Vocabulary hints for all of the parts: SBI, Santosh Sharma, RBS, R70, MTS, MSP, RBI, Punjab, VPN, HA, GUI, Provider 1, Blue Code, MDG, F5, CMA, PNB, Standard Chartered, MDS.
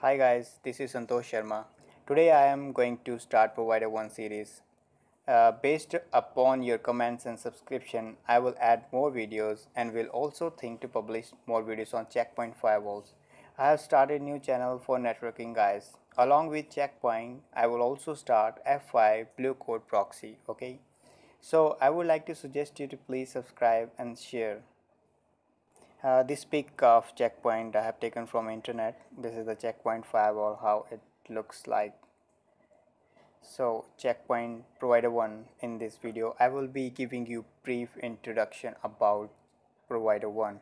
Hi guys, this is Santosh Sharma. Today I am going to start Provider 1 series. Based upon your comments and subscription, I will add more videos and will also think to publish more videos on Check Point firewalls. I have started new channel for networking guys. Along with Check Point, I will also start F5 Blue Code proxy, okay? So I would like to suggest you to please subscribe and share. This pic of Check Point I have taken from internet. This is the Check Point firewall, how it looks like. So Check Point Provider 1. In this video I will be giving you brief introduction about Provider 1.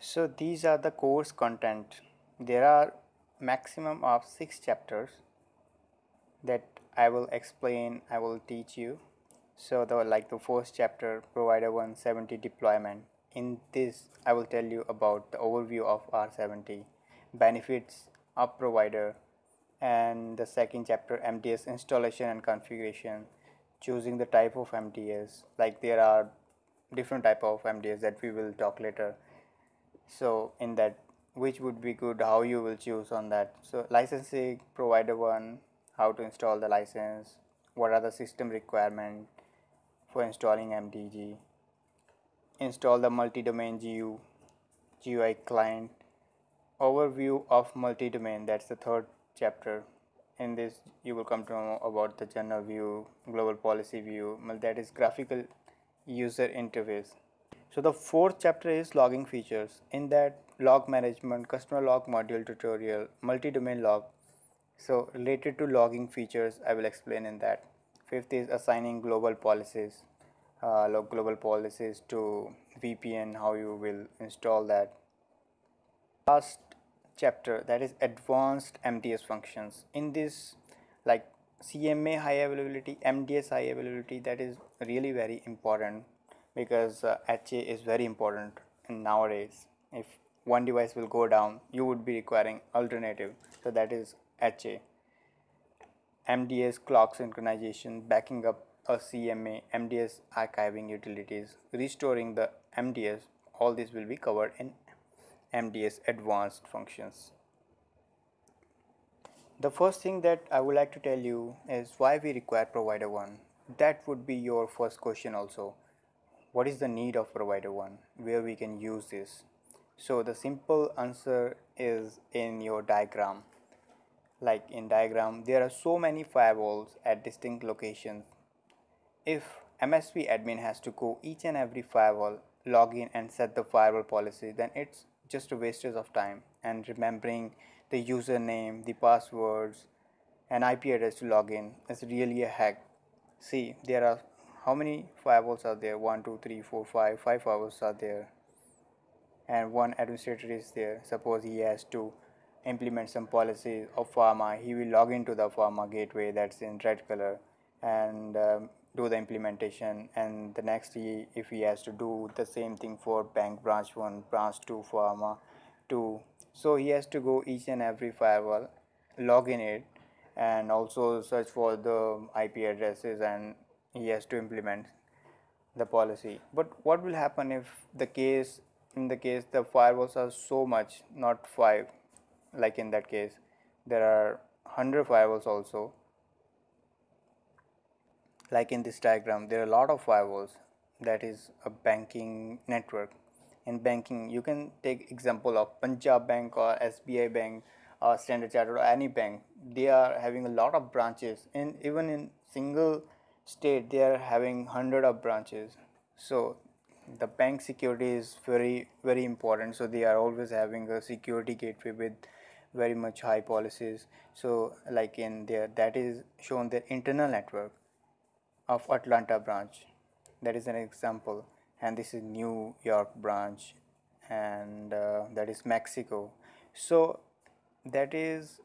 So these are the course content. There are maximum of 6 chapters that I will explain, I will teach you. So the first chapter, Provider 170 deployment. In this I will tell you about the overview of R70, benefits of provider, and the second chapter, MTS installation and configuration, choosing the type of MTS. Like there are different type of MTS that we will talk later. So in that, which would be good, how you will choose on that. So licensing, Provider 1, how to install the license, what are the system requirements for installing MDG, install the multi-domain GUI client, overview of multi-domain, that's the third chapter. In this you will come to know about the general view, global policy view, that is graphical user interface. So the fourth chapter is logging features. In that, log management, customer log module tutorial, multi-domain log. So related to logging features I will explain in that. Fifth is assigning global policies, to VPN, how you will install that. Last chapter, that is advanced MTS functions. In this, like CMA high availability, MDS high availability, that is really very important because HA is very important nowadays. If one device will go down, you would be requiring alternative, so that is HA. MDS clock synchronization, backing up a CMA, MDS archiving utilities, restoring the MDS, all this will be covered in MDS advanced functions. The first thing that I would like to tell you is why we require Provider 1. That would be your first question also. What is the need of Provider 1? Where we can use this? So the simple answer is in your diagram. Like in diagram, there are so many firewalls at distinct locations. If MSP admin has to go each and every firewall, log in and set the firewall policy, then it's just a wastage of time and remembering the username, the passwords and IP address to log in is really a hack. See, there are how many firewalls are there? 1, 2, 3, 4, 5, 5 firewalls are there and one administrator is there. Suppose he has to implement some policies of pharma, he will log into the pharma gateway that's in red color and do the implementation, and the next if he has to do the same thing for bank branch 1, branch 2, pharma 2, so he has to go each and every firewall, log in it and also search for the IP addresses and he has to implement the policy. But what will happen if in the case the firewalls are so much, not 5, like in that case there are 100 firewalls also. Like in this diagram there are a lot of firewalls, that is a banking network. In banking you can take example of Punjab bank or SBI bank or Standard Chartered or any bank. They are having a lot of branches, and even in single state they are having 100 of branches. So the bank security is very, very important, so they are always having a security gateway with very much high policies. So like in there, that is shown their internal network of Atlanta branch, that is an example, and this is New York branch and that is Mexico. So that is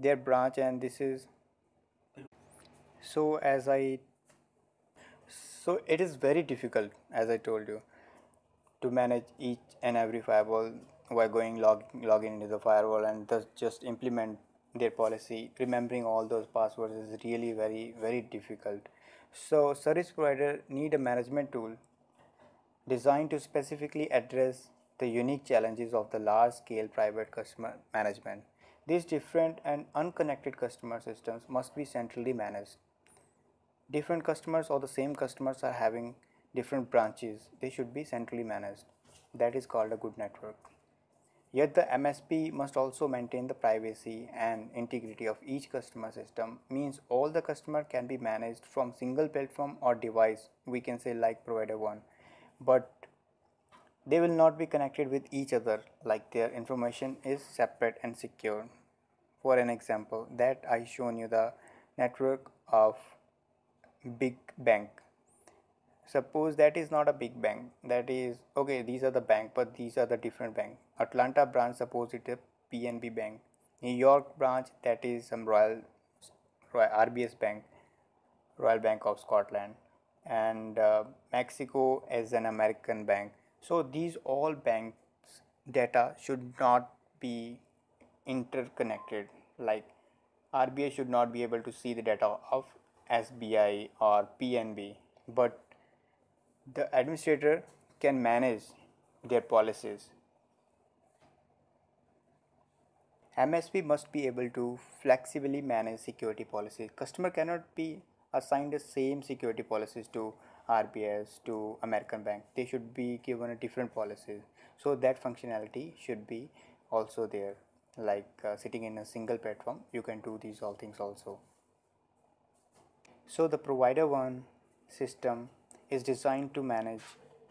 their branch and this is, so so it is very difficult, as I told you, to manage each and every firewall by going log in into the firewall and just implement their policy. Remembering all those passwords is really very, very difficult. So service provider need a management tool designed to specifically address the unique challenges of the large-scale private customer management. These different and unconnected customer systems must be centrally managed. Different customers or the same customers are having different branches. They should be centrally managed. That is called a good network. Yet the MSP must also maintain the privacy and integrity of each customer system. Means all the customer can be managed from single platform or device, we can say like Provider 1. But they will not be connected with each other, like their information is separate and secure. For an example, that I shown you the network of big bank. Suppose that is not a big bank, that is okay, these are the bank, but these are the different bank. Atlanta branch, suppose it is a PNB bank. New York branch, that is some RBS bank, Royal Bank of Scotland, and Mexico as an American bank. So these all banks data should not be interconnected, like RBI should not be able to see the data of SBI or PNB, but the administrator can manage their policies. MSP must be able to flexibly manage security policies. Customer cannot be assigned the same security policies to RBS, to American bank. They should be given a different policies. So that functionality should be also there, like sitting in a single platform you can do these all things also. So the Provider 1 system is designed to manage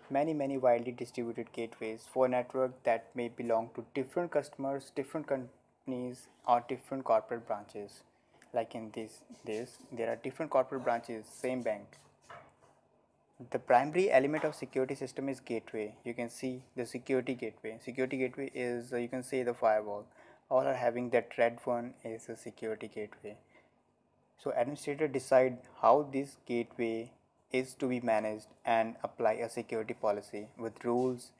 many widely distributed gateways for network that may belong to different customers, different companies, or different corporate branches. Like in this there are different corporate branches, same bank. The primary element of security system is gateway. You can see the security gateway. Security gateway is you can say the firewall. All are having that red one is a security gateway. So administrator decide how this gateway is to be managed and apply a security policy with rules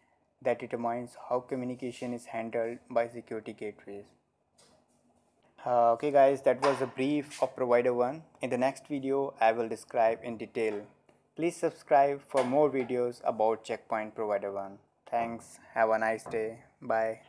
that determines how communication is handled by security gateways. Okay guys, that was a brief of Provider 1. In the next video, I will describe in detail. Please subscribe for more videos about Check Point Provider 1. Thanks. Have a nice day. Bye.